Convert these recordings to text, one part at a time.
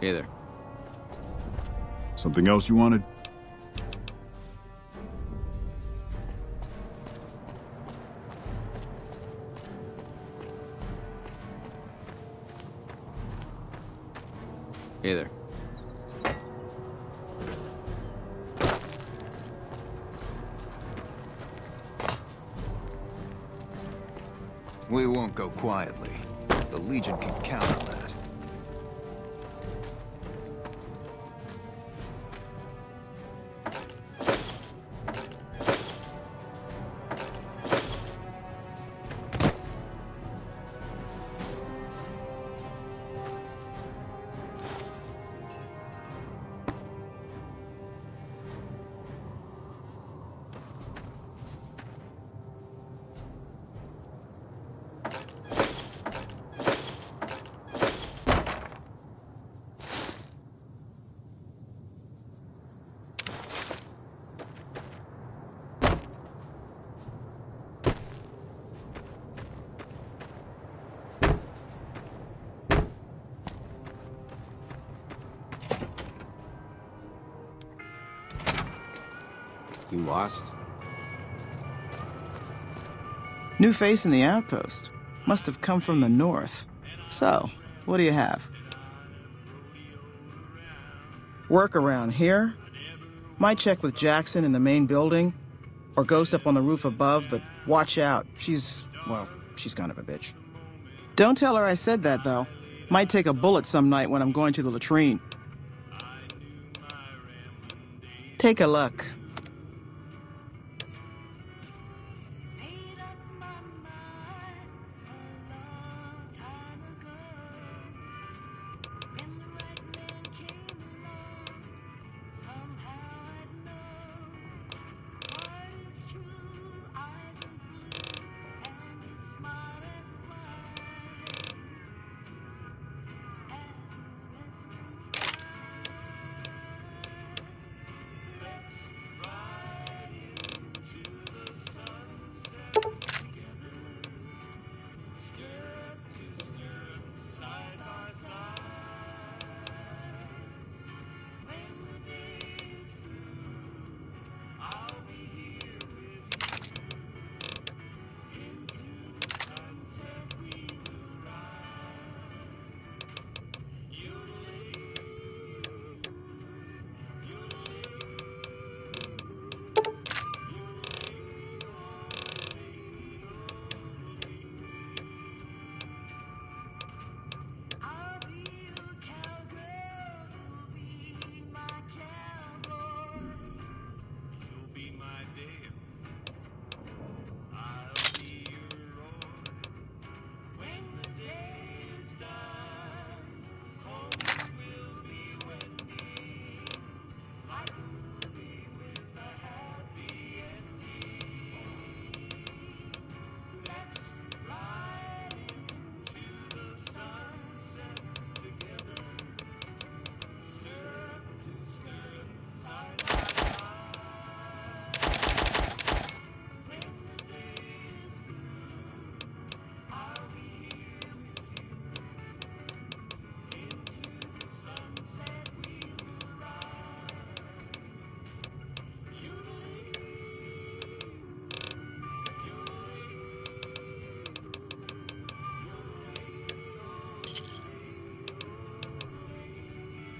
Either. Something else you wanted? Either. We won't go quietly. The Legion can count on that. Lost? New face in the outpost. Must have come from the north. So, what do you have? Work around here? Might check with Jackson in the main building, or Ghost up on the roof above, but watch out. She's, well, she's kind of a bitch. Don't tell her I said that, though. Might take a bullet some night when I'm going to the latrine. Take a look.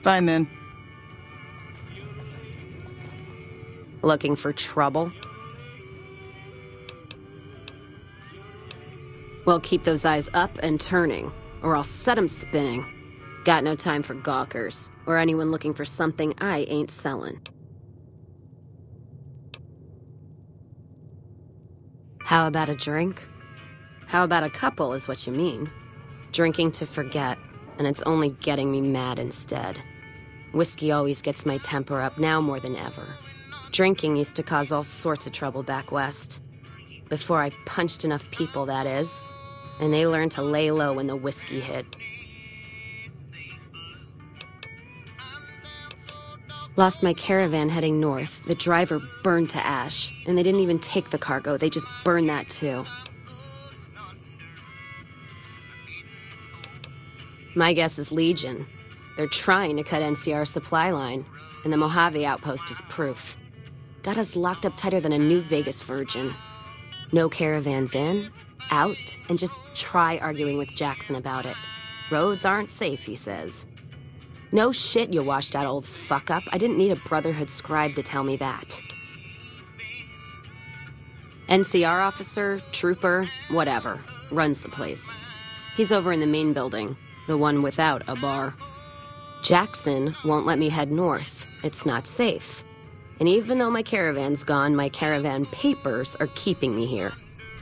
Fine, then. Looking for trouble? Well, keep those eyes up and turning, or I'll set them spinning. Got no time for gawkers, or anyone looking for something I ain't selling. How about a drink? How about a couple is what you mean. Drinking to forget, and it's only getting me mad instead. Whiskey always gets my temper up, now more than ever. Drinking used to cause all sorts of trouble back west. Before I punched enough people, that is. And they learned to lay low when the whiskey hit. Lost my caravan heading north. The driver burned to ash. And they didn't even take the cargo, they just burned that too. My guess is Legion. They're trying to cut NCR's supply line, and the Mojave outpost is proof. Got us locked up tighter than a New Vegas virgin. No caravans in, out, and just try arguing with Jackson about it. Roads aren't safe, he says. No shit, you washed out old fuck-up. I didn't need a Brotherhood scribe to tell me that. NCR officer, trooper, whatever, runs the place. He's over in the main building, the one without a bar. Jackson won't let me head north. It's not safe. And even though my caravan's gone, my caravan papers are keeping me here.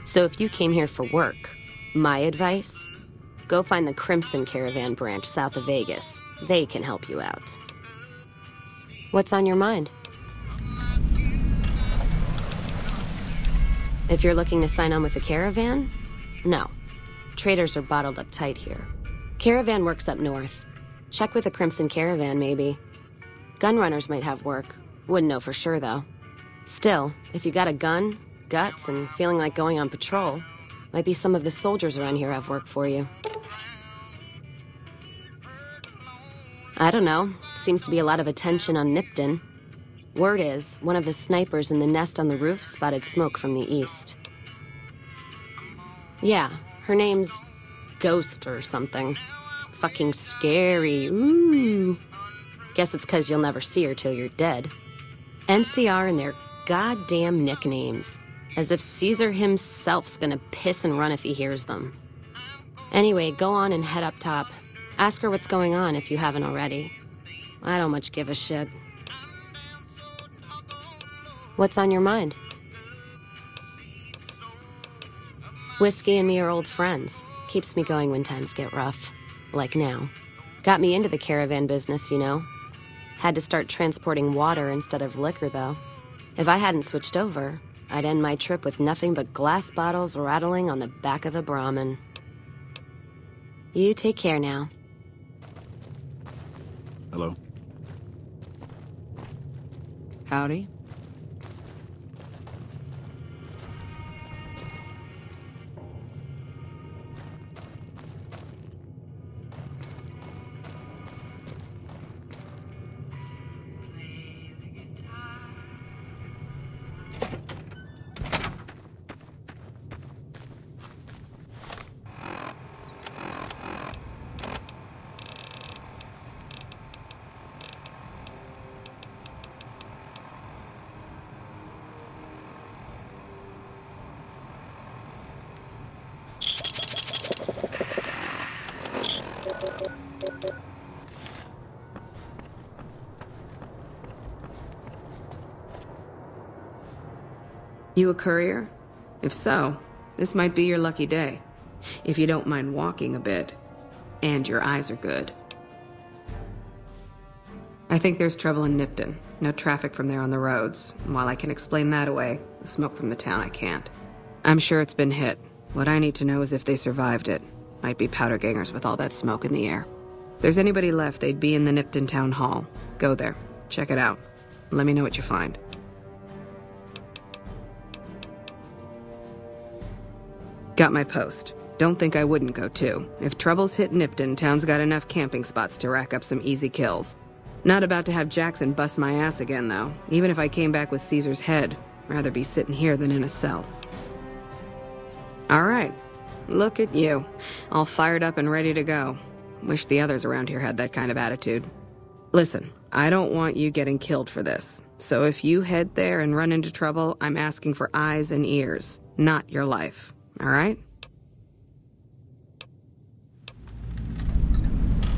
So if you came here for work, my advice? Go find the Crimson Caravan branch south of Vegas. They can help you out. What's on your mind? If you're looking to sign on with a caravan? No. Traders are bottled up tight here. Caravan works up north. Check with a Crimson Caravan, maybe. Gunrunners might have work. Wouldn't know for sure, though. Still, if you got a gun, guts, and feeling like going on patrol, might be some of the soldiers around here have work for you. I don't know. Seems to be a lot of attention on Nipton. Word is, one of the snipers in the nest on the roof spotted smoke from the east. Yeah, her name's Ghost or something. Fucking scary. Ooh. Guess it's 'cause you'll never see her till you're dead. NCR and their goddamn nicknames. As if Caesar himself's gonna piss and run if he hears them. Anyway, go on and head up top. Ask her what's going on if you haven't already. I don't much give a shit. What's on your mind? Whiskey and me are old friends. Keeps me going when times get rough. Like now. Got me into the caravan business, you know. Had to start transporting water instead of liquor, though. If I hadn't switched over, I'd end my trip with nothing but glass bottles rattling on the back of the Brahmin. You take care now. Hello. Howdy. You a courier? If so, this might be your lucky day. If you don't mind walking a bit. And your eyes are good. I think there's trouble in Nipton. No traffic from there on the roads. And while I can explain that away, the smoke from the town I can't. I'm sure it's been hit. What I need to know is if they survived it. Might be powder gangers with all that smoke in the air. If there's anybody left, they'd be in the Nipton town hall. Go there. Check it out. Let me know what you find. Got my post. Don't think I wouldn't go too. If troubles hit Nipton, town's got enough camping spots to rack up some easy kills. Not about to have Jackson bust my ass again, though. Even if I came back with Caesar's head, rather be sitting here than in a cell. All right. Look at you. All fired up and ready to go. Wish the others around here had that kind of attitude. Listen, I don't want you getting killed for this. So if you head there and run into trouble, I'm asking for eyes and ears, not your life. All right?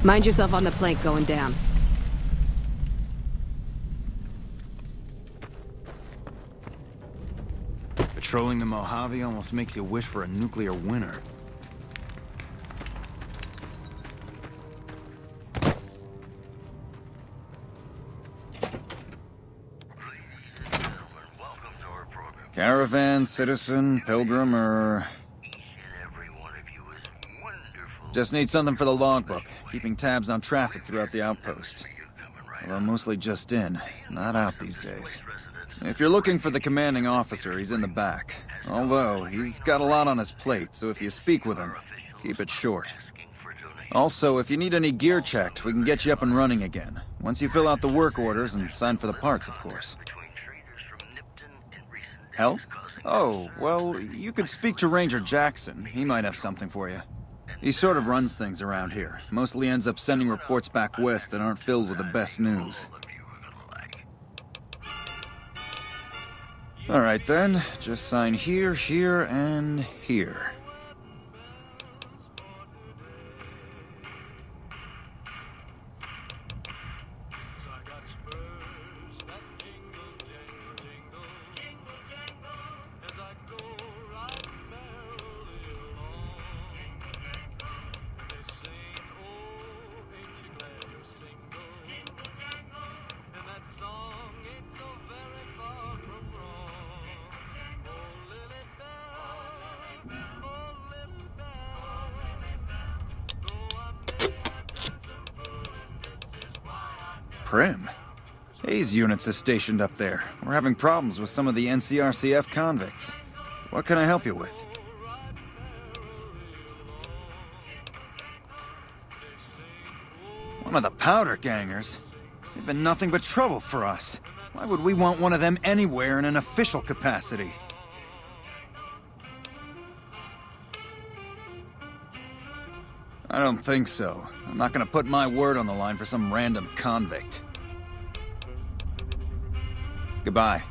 Mind yourself on the plank going down. Patrolling the Mojave almost makes you wish for a nuclear winter. Caravan, citizen, pilgrim, or... Each and every one of you is wonderful. Just need something for the logbook. Keeping tabs on traffic throughout the outpost. Although mostly just in, not out these days. If you're looking for the commanding officer, he's in the back. Although, he's got a lot on his plate, so if you speak with him, keep it short. Also, if you need any gear checked, we can get you up and running again. Once you fill out the work orders and sign for the parts, of course. Help? Oh, well, you could speak to Ranger Jackson. He might have something for you. He sort of runs things around here. Mostly ends up sending reports back west that aren't filled with the best news. All right then, just sign here, here, and here. Primm? Hayes units are stationed up there. We're having problems with some of the NCRCF convicts. What can I help you with? One of the Powder Gangers? They've been nothing but trouble for us. Why would we want one of them anywhere in an official capacity? I don't think so. I'm not gonna put my word on the line for some random convict. Goodbye.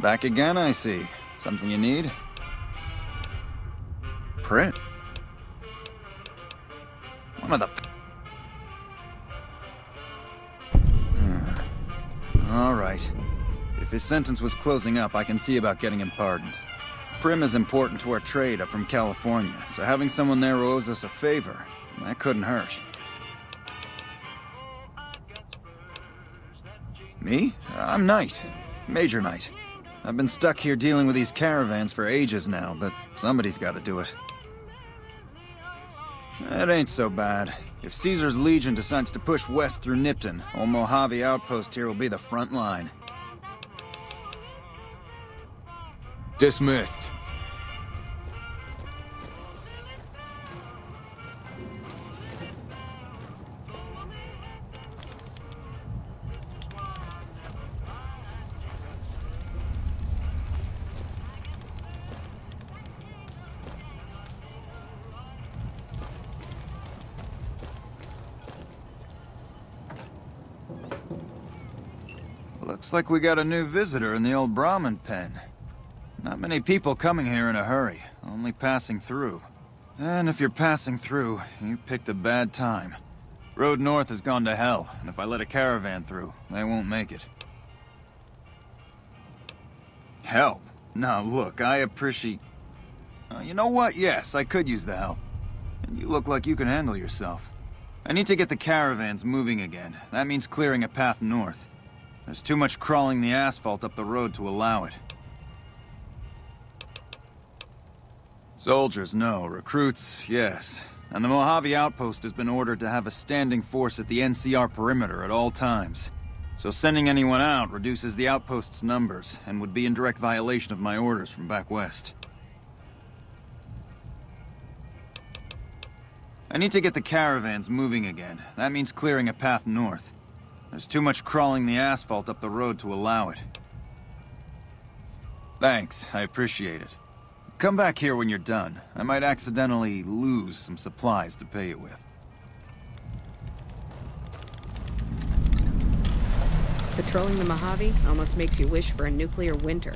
Back again, I see. Something you need? Print. All right. If his sentence was closing up, I can see about getting him pardoned. Primm is important to our trade up from California, so having someone there who owes us a favor, that couldn't hurt. Me? I'm Knight. Major Knight. I've been stuck here dealing with these caravans for ages now, but somebody's got to do it. That ain't so bad. If Caesar's Legion decides to push west through Nipton, old Mojave outpost here will be the front line. Dismissed. Looks like we got a new visitor in the old Brahmin pen. Not many people coming here in a hurry, only passing through. And if you're passing through, you picked a bad time. Road north has gone to hell, and if I let a caravan through, they won't make it. Help? Now look, I appreciate... you know what? Yes, I could use the help. And you look like you can handle yourself. I need to get the caravans moving again. That means clearing a path north. There's too much crawling the asphalt up the road to allow it. Soldiers, no. Recruits, yes. And the Mojave outpost has been ordered to have a standing force at the NCR perimeter at all times. So sending anyone out reduces the outpost's numbers and would be in direct violation of my orders from back west. I need to get the caravans moving again. That means clearing a path north. There's too much crawling the asphalt up the road to allow it. Thanks, I appreciate it. Come back here when you're done. I might accidentally lose some supplies to pay you with. Patrolling the Mojave almost makes you wish for a nuclear winter.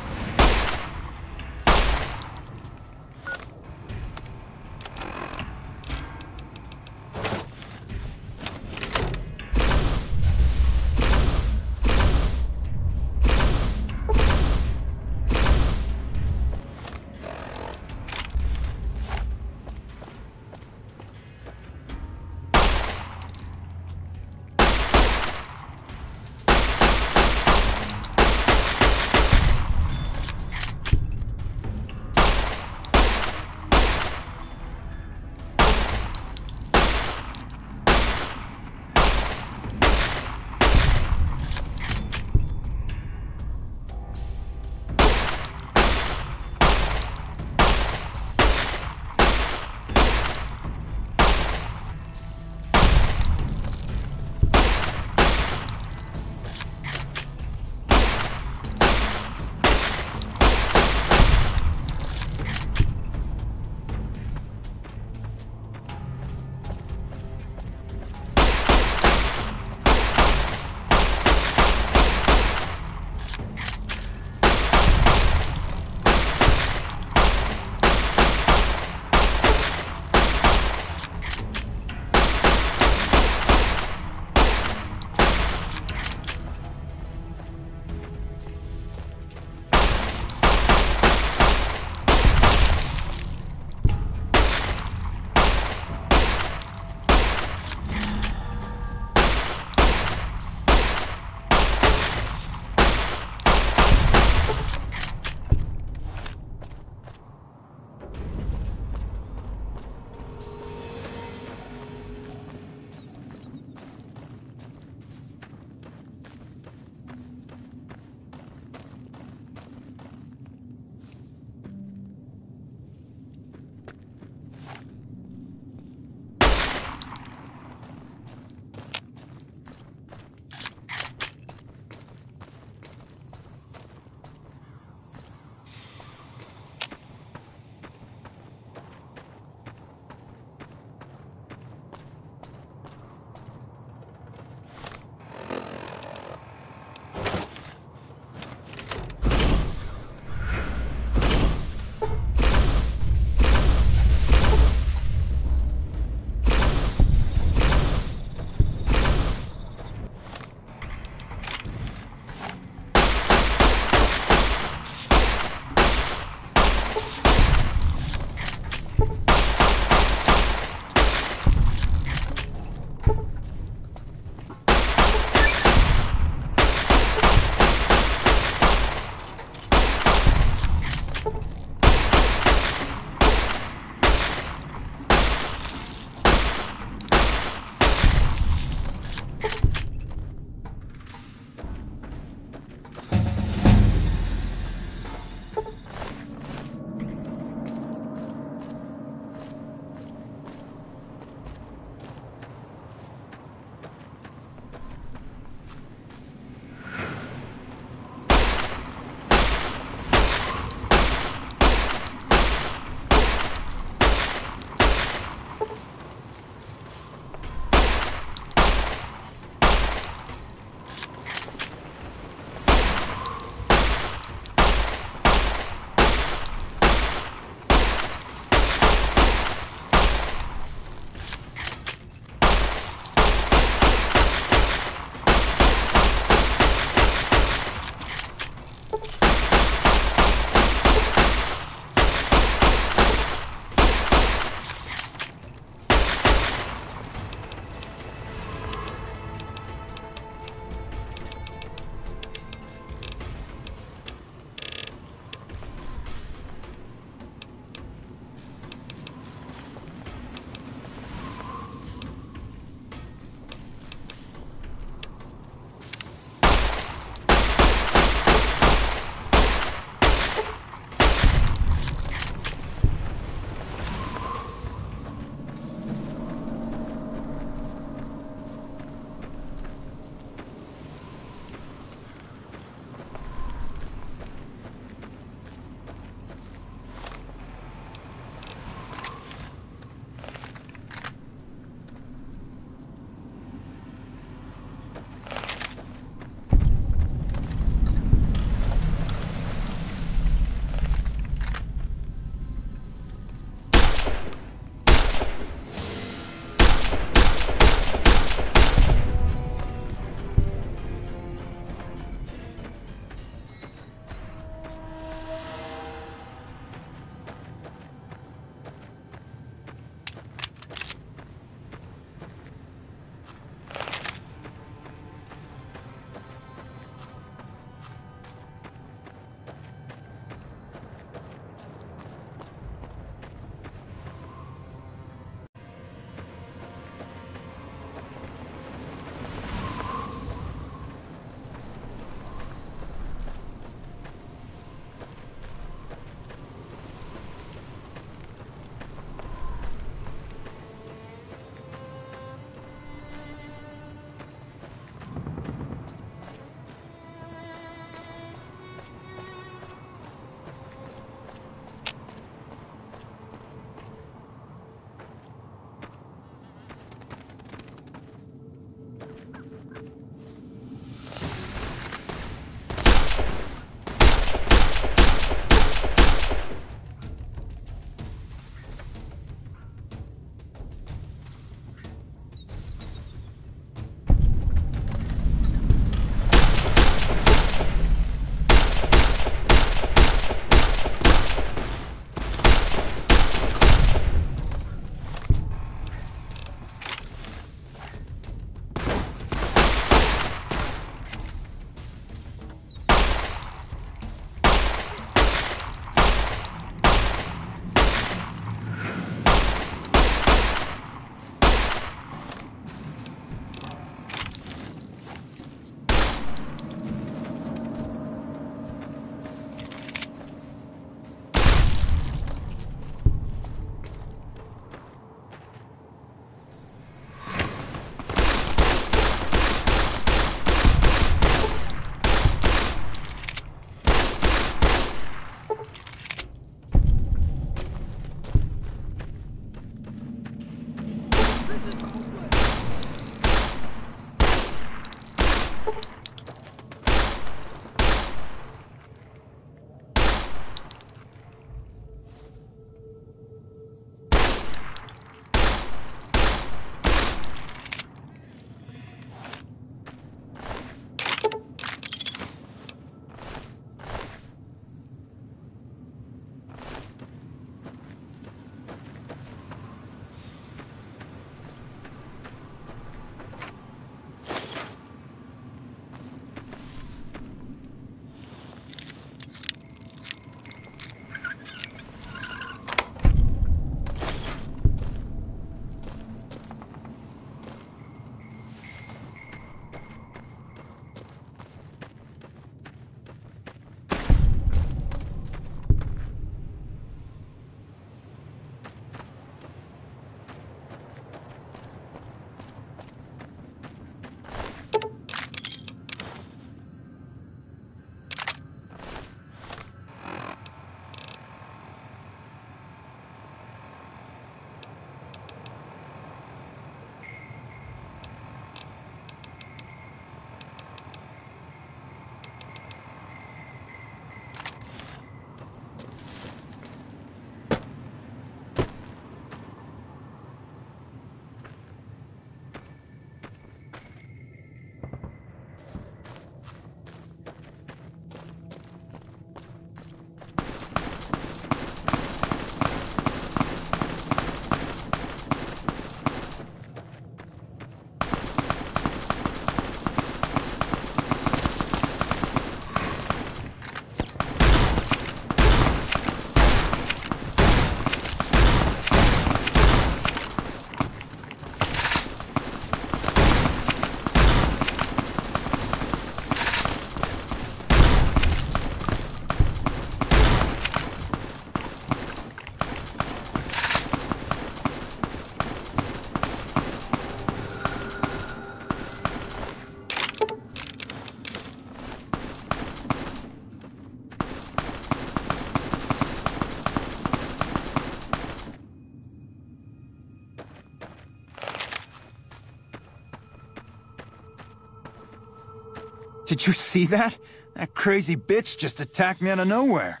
Did you see that? That crazy bitch just attacked me out of nowhere.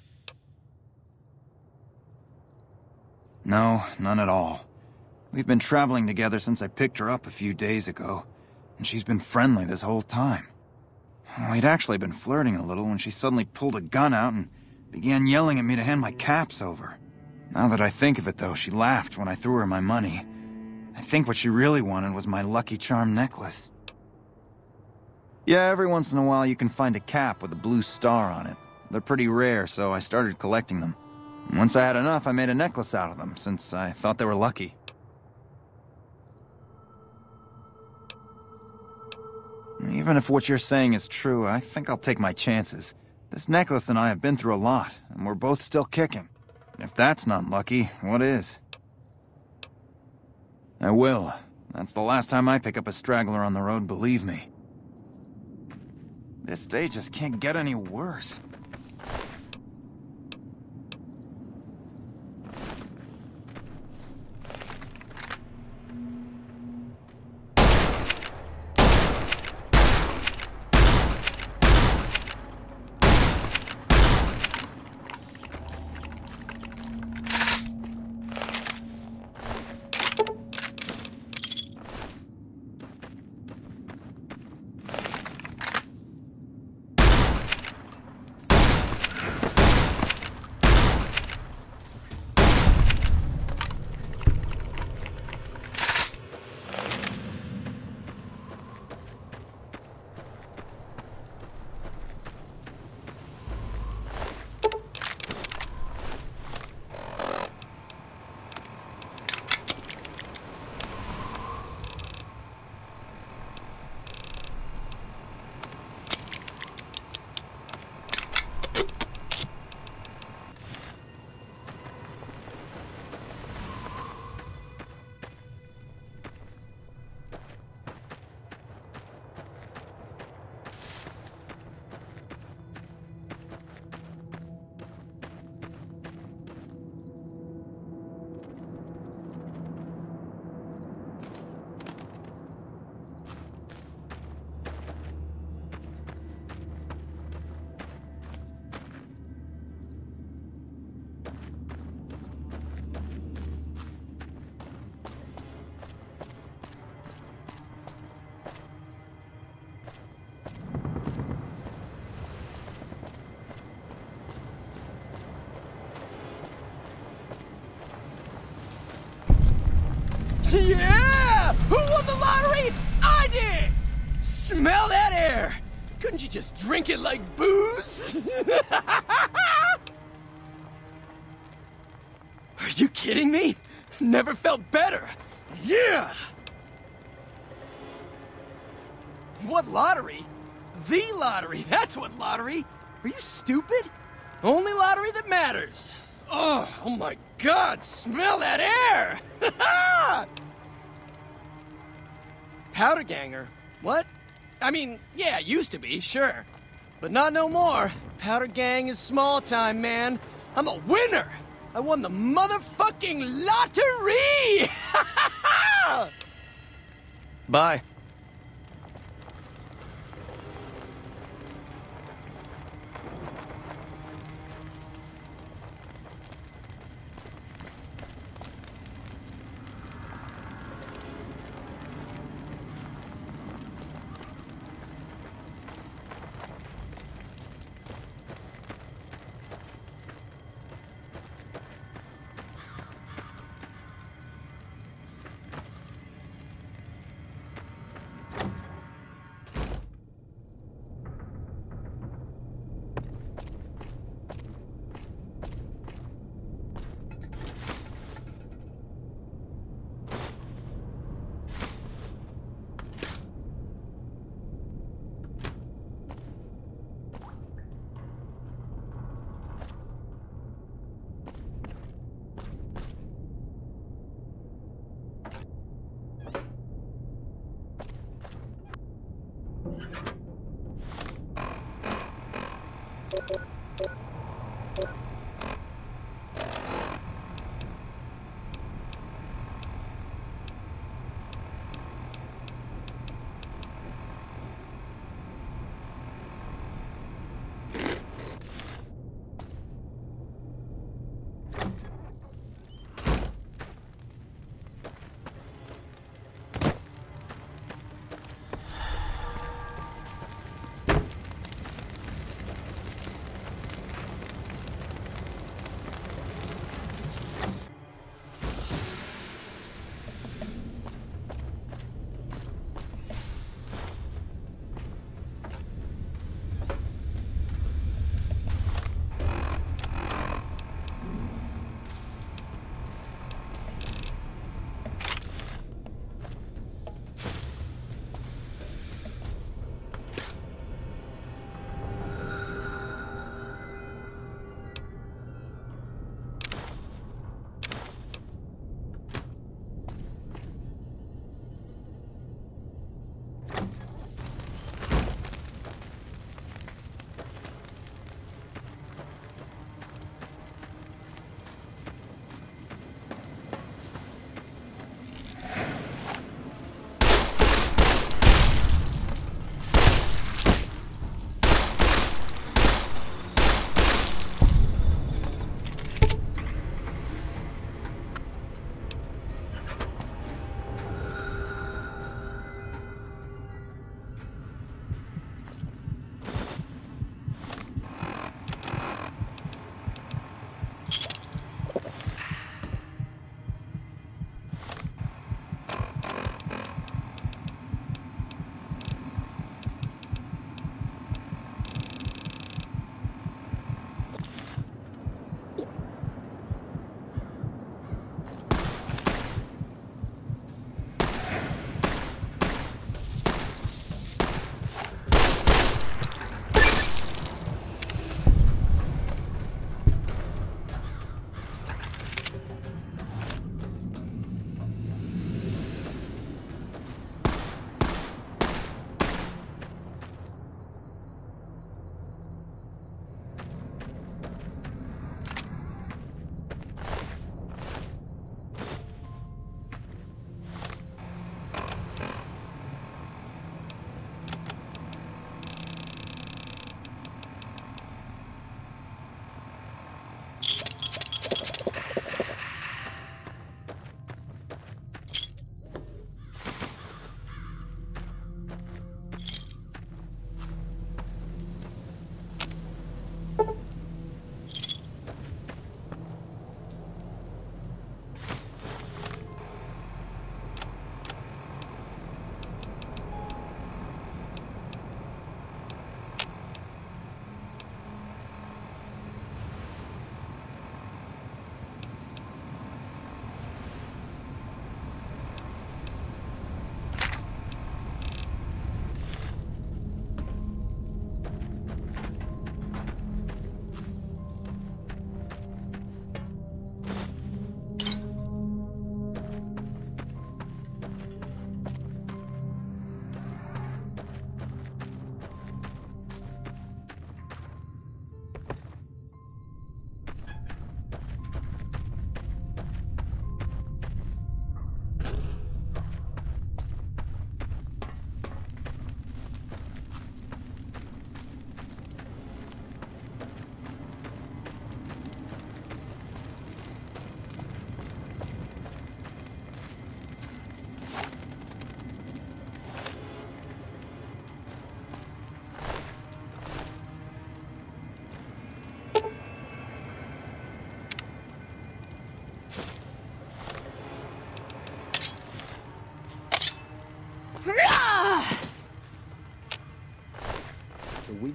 No, none at all. We've been traveling together since I picked her up a few days ago, and she's been friendly this whole time. We'd actually been flirting a little when she suddenly pulled a gun out and began yelling at me to hand my caps over. Now that I think of it, though, she laughed when I threw her my money. I think what she really wanted was my Lucky Charm necklace. Yeah, every once in a while you can find a cap with a blue star on it. They're pretty rare, so I started collecting them. Once I had enough, I made a necklace out of them, since I thought they were lucky. Even if what you're saying is true, I think I'll take my chances. This necklace and I have been through a lot, and we're both still kicking. If that's not lucky, what is? I will. That's the last time I pick up a straggler on the road, believe me. This day just can't get any worse. Yeah! Who won the lottery? I did! Smell that air! Couldn't you just drink it like booze? Are you kidding me? Never felt better! Yeah! What lottery? The lottery! That's what lottery! Are you stupid? Only lottery that matters! Oh my God! Smell that air! Powder Ganger? What? I mean, yeah, used to be, sure. But not no more. Powder Gang is small time, man. I'm a winner! I won the motherfucking lottery! Bye.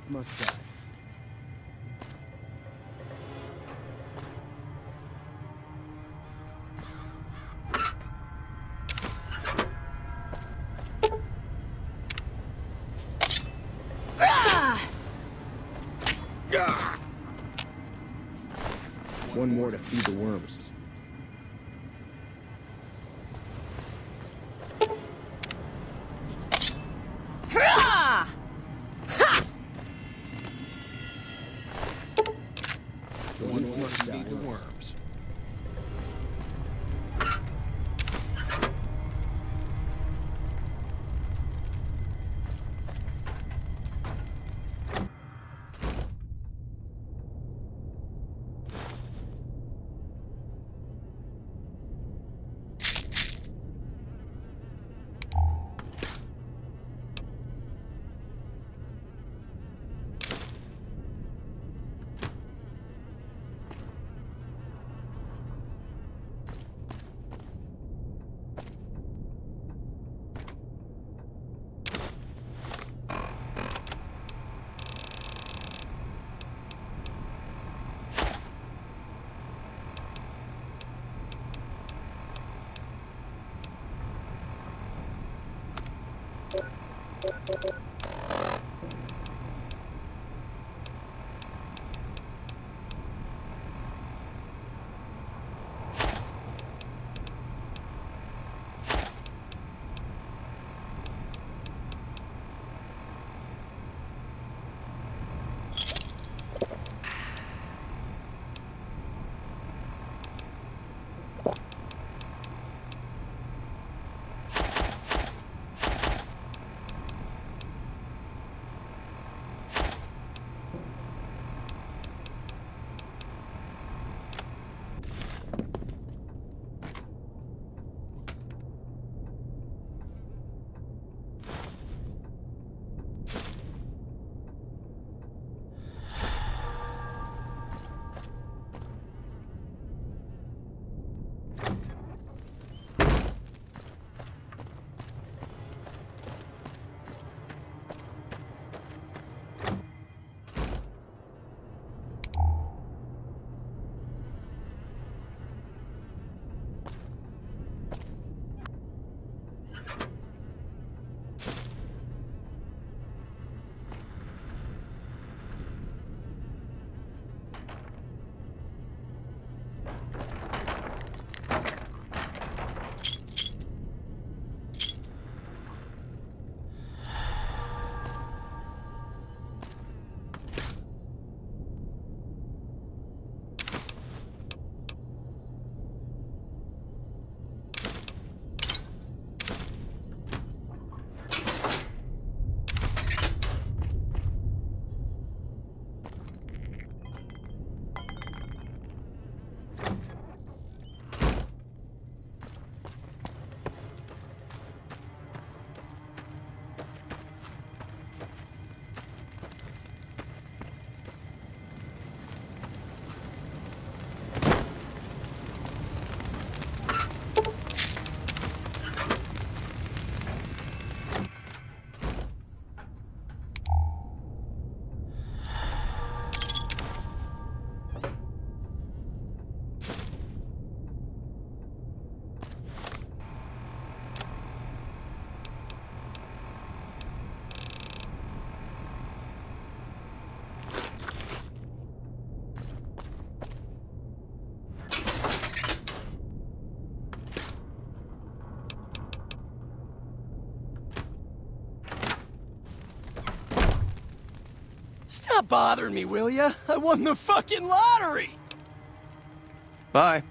must die. One more to feed the worms. Stop bothering me, will ya? I won the fucking lottery! Bye.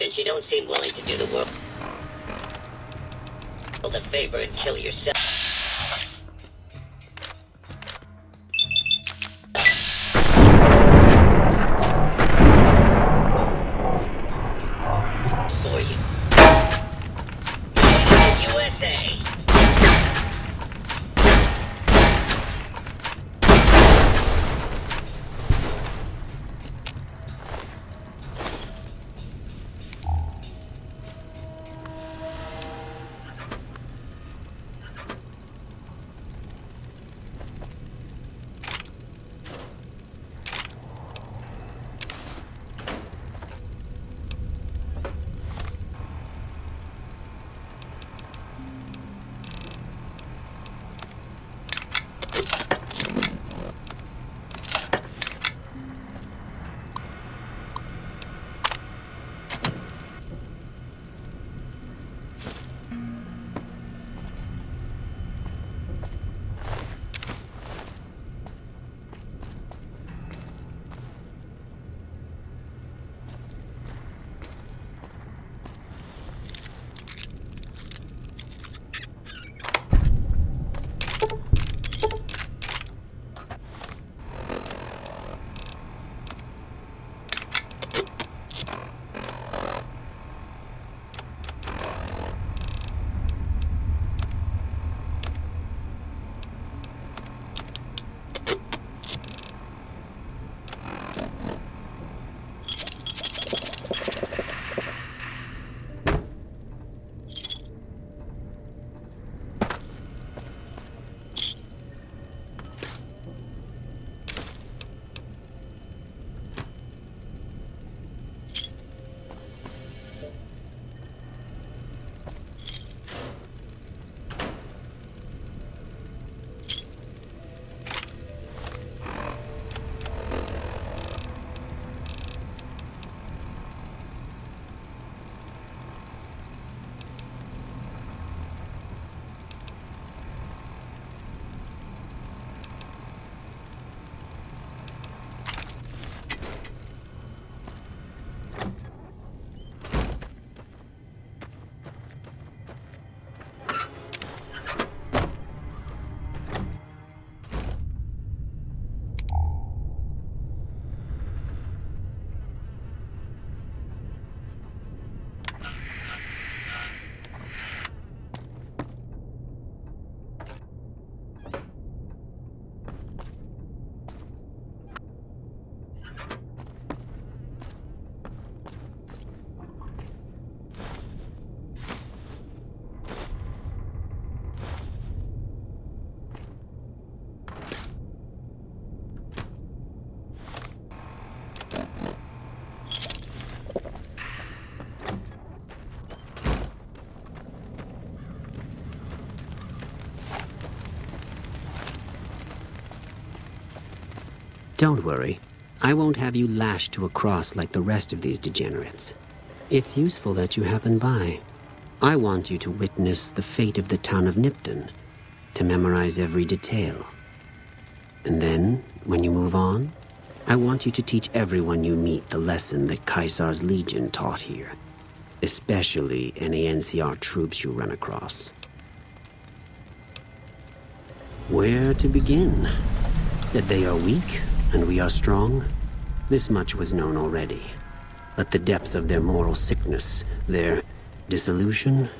Since you don't seem willing to do the world a favor and kill yourself. For you. USA! Don't worry, I won't have you lashed to a cross like the rest of these degenerates. It's useful that you happen by. I want you to witness the fate of the town of Nipton, to memorize every detail. And then, when you move on, I want you to teach everyone you meet the lesson that Caesar's Legion taught here, especially any NCR troops you run across. Where to begin? That they are weak? And we are strong? This much was known already. But the depths of their moral sickness, their dissolution,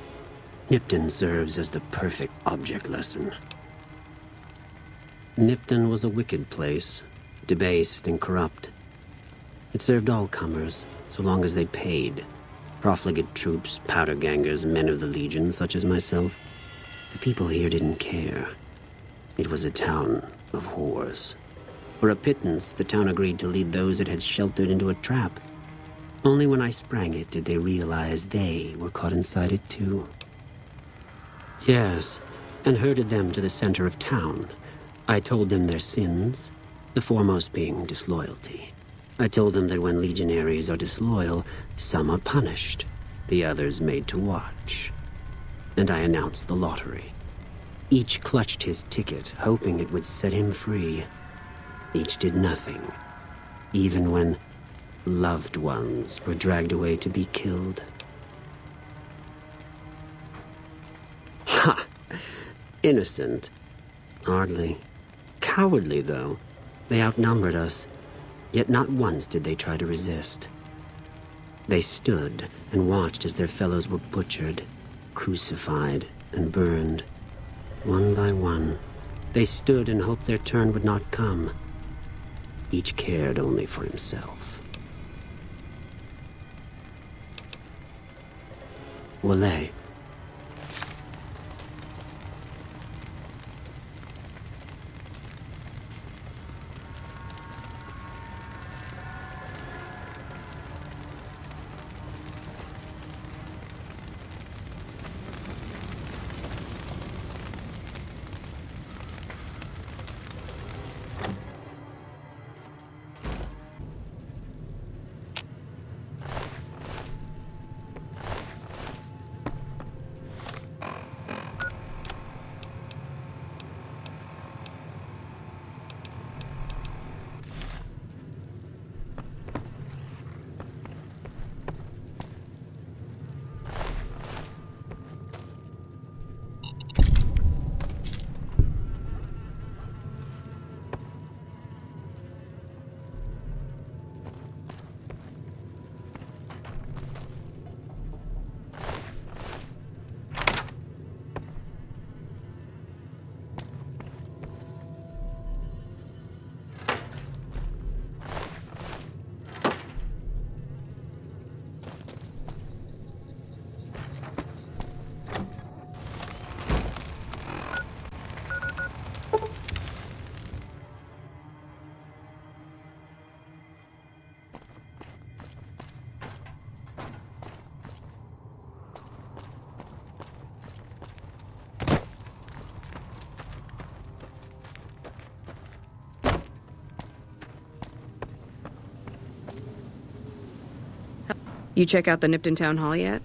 Nipton serves as the perfect object lesson. Nipton was a wicked place, debased and corrupt. It served all comers, so long as they paid. Profligate troops, powder gangers, men of the Legion, such as myself. The people here didn't care. It was a town of whores. For a pittance, the town agreed to lead those it had sheltered into a trap. Only when I sprang it did they realize they were caught inside it too. Yes, and herded them to the center of town. I told them their sins, the foremost being disloyalty. I told them that when legionaries are disloyal, some are punished, the others made to watch. And I announced the lottery. Each clutched his ticket, hoping it would set him free. Each did nothing, even when loved ones were dragged away to be killed. Ha! Innocent. Hardly. Cowardly, though. They outnumbered us, yet not once did they try to resist. They stood and watched as their fellows were butchered, crucified, and burned. One by one, they stood and hoped their turn would not come. Each cared only for himself. Wale. You check out the Nipton Town Hall yet?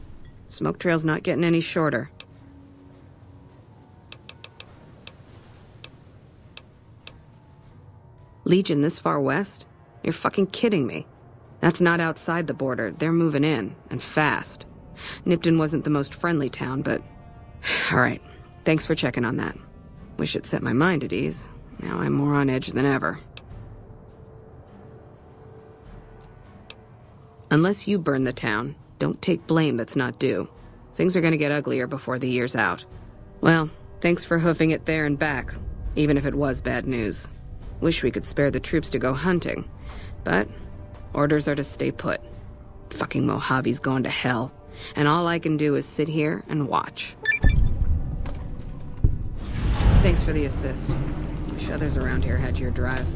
Smoke trail's not getting any shorter. Legion this far west? You're fucking kidding me. That's not outside the border. They're moving in, and fast. Nipton wasn't the most friendly town, but... Alright, thanks for checking on that. Wish it set my mind at ease. Now I'm more on edge than ever. Unless you burn the town, don't take blame that's not due. Things are gonna get uglier before the year's out. Well, thanks for hoofing it there and back, even if it was bad news. Wish we could spare the troops to go hunting, but orders are to stay put. Fucking Mojave's going to hell, and all I can do is sit here and watch. Thanks for the assist. Wish others around here had your drive.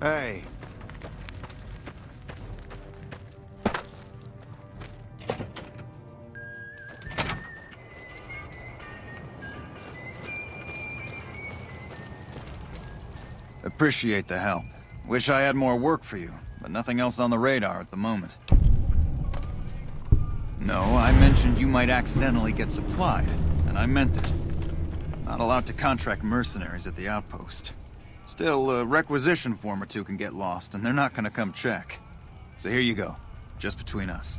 Hey. Appreciate the help. Wish I had more work for you, but nothing else on the radar at the moment. No, I mentioned you might accidentally get supplied, and I meant it. Not allowed to contract mercenaries at the outpost. Still, a requisition form or two can get lost, and they're not gonna come check. So here you go, just between us.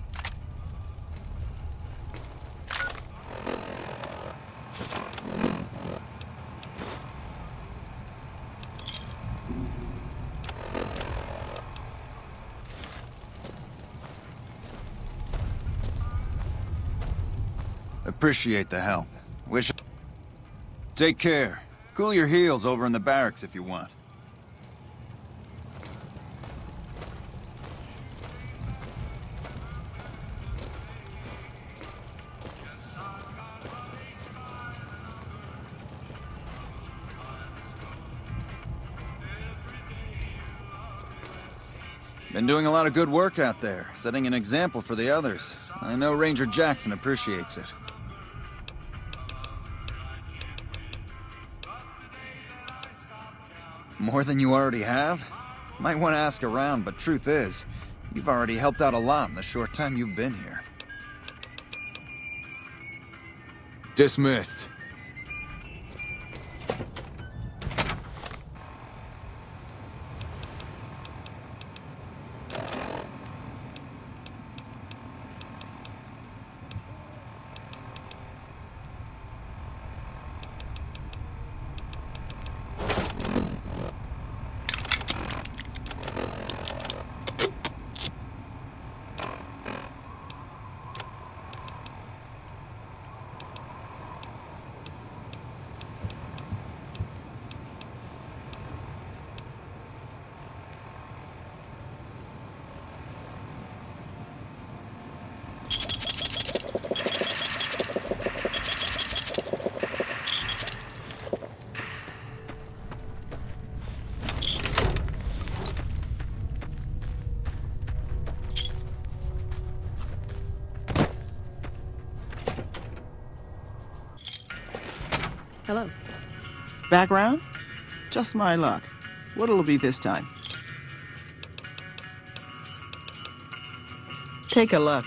Appreciate the help. Wish... Take care. Cool your heels over in the barracks if you want. Been doing a lot of good work out there, setting an example for the others. I know Ranger Jackson appreciates it. More than you already have? Might want to ask around, but truth is, you've already helped out a lot in the short time you've been here. Dismissed. Hello. Background? Just my luck. What'll it be this time? Take a look.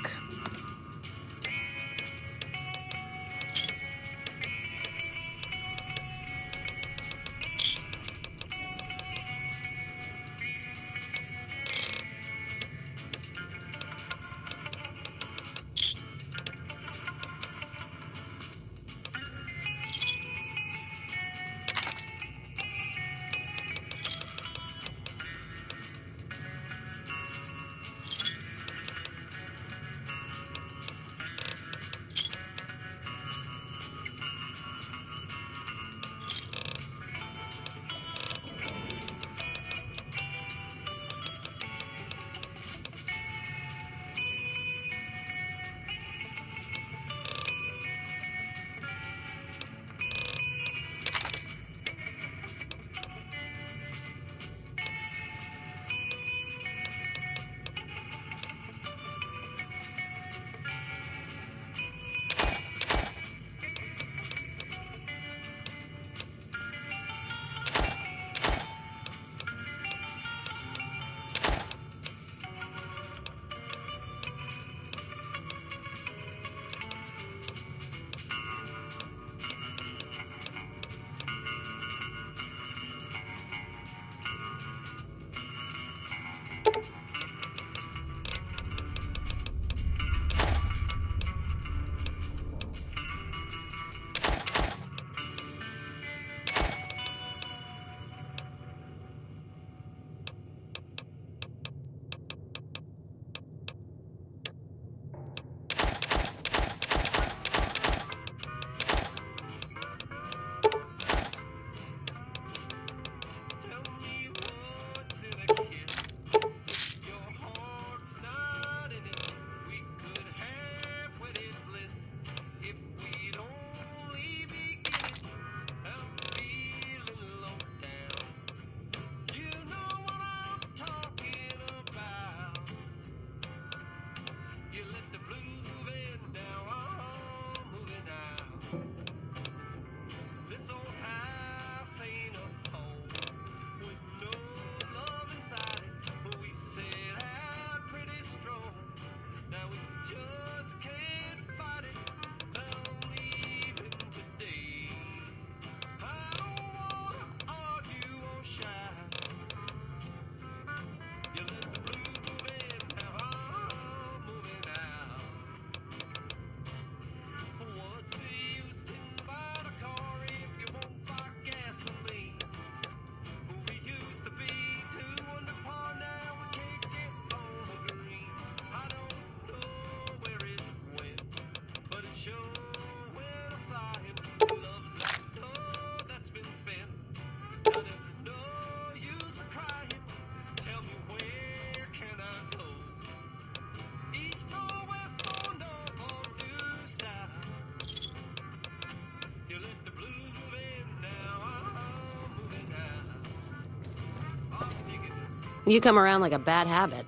You come around like a bad habit.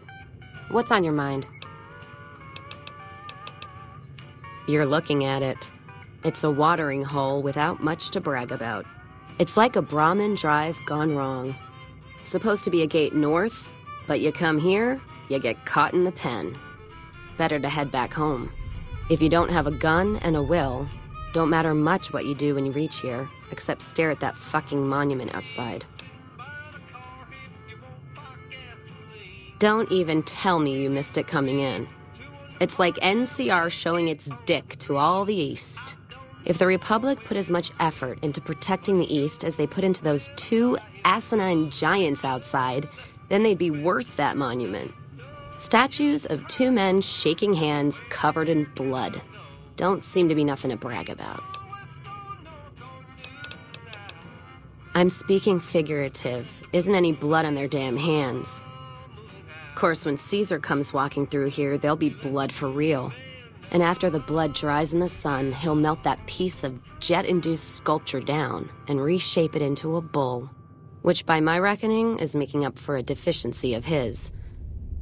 What's on your mind? You're looking at it. It's a watering hole without much to brag about. It's like a Brahmin drive gone wrong. It's supposed to be a gate north, but you come here, you get caught in the pen. Better to head back home. If you don't have a gun and a will, don't matter much what you do when you reach here, except stare at that fucking monument outside. Don't even tell me you missed it coming in. It's like NCR showing its dick to all the East. If the Republic put as much effort into protecting the East as they put into those two asinine giants outside, then they'd be worth that monument. Statues of two men shaking hands covered in blood. Don't seem to be nothing to brag about. I'm speaking figurative. Isn't any blood on their damn hands. Of course, when Caesar comes walking through here, there'll be blood for real. And after the blood dries in the sun, he'll melt that piece of jet-induced sculpture down and reshape it into a bull, which by my reckoning is making up for a deficiency of his.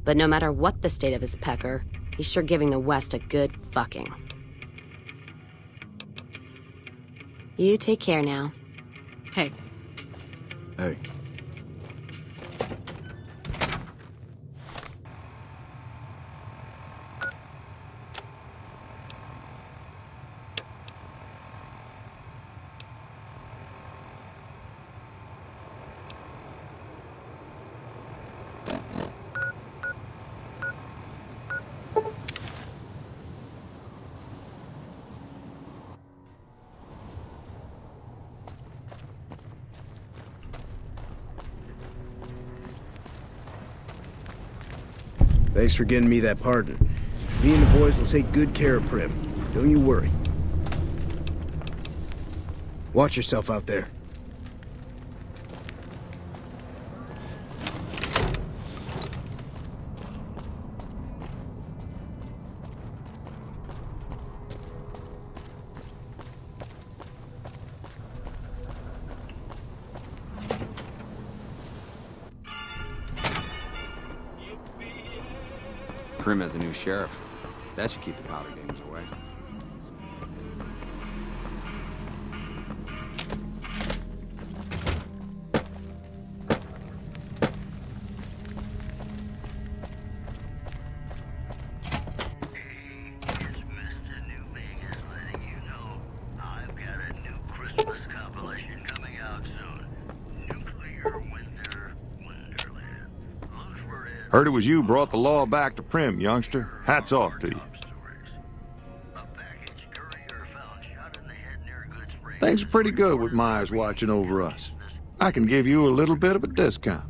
But no matter what the state of his pecker, he's sure giving the West a good fucking. You take care now. Hey. Hey. Thanks for getting me that pardon. Me and the boys will take good care of Primm. Don't you worry. Watch yourself out there. Primm has a new sheriff. That should keep the Powder Gangs away. Heard it was you brought the law back to Primm, youngster. Hats off to you. Things are pretty good with Myers watching over us. I can give you a little bit of a discount.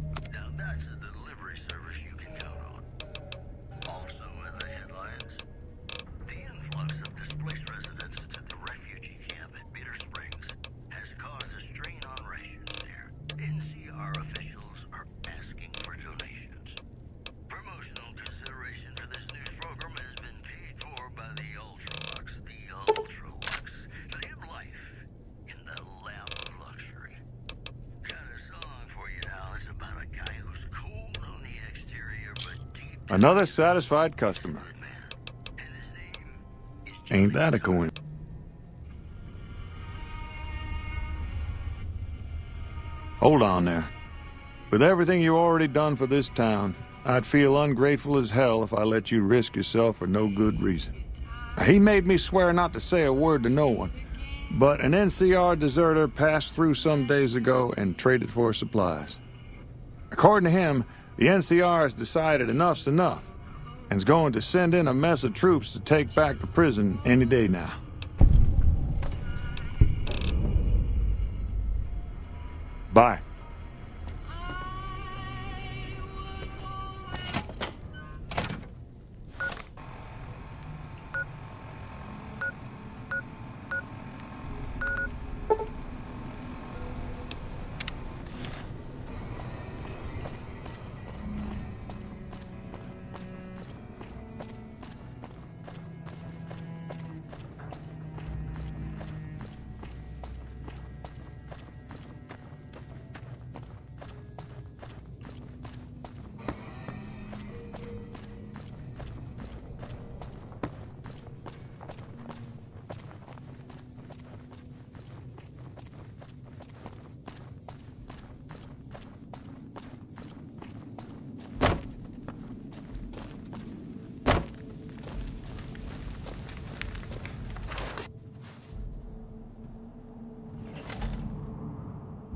Another satisfied customer. Ain't that a coincidence? Hold on there. With everything you've already done for this town, I'd feel ungrateful as hell if I let you risk yourself for no good reason. He made me swear not to say a word to no one, but an NCR deserter passed through some days ago and traded for supplies. According to him, the NCR has decided enough's enough, and is going to send in a mess of troops to take back the prison any day now. Bye.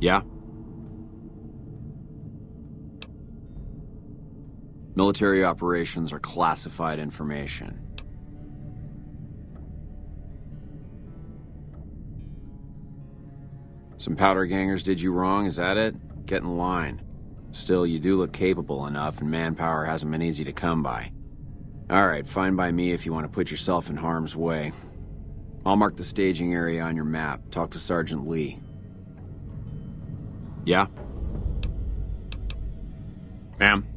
Yeah? Military operations are classified information. Some powder gangers did you wrong, is that it? Get in line. Still, you do look capable enough, and manpower hasn't been easy to come by. Alright, fine by me if you want to put yourself in harm's way. I'll mark the staging area on your map. Talk to Sergeant Lee. Yeah? Ma'am?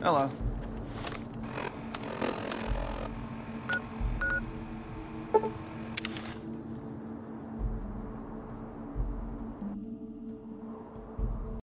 Hello.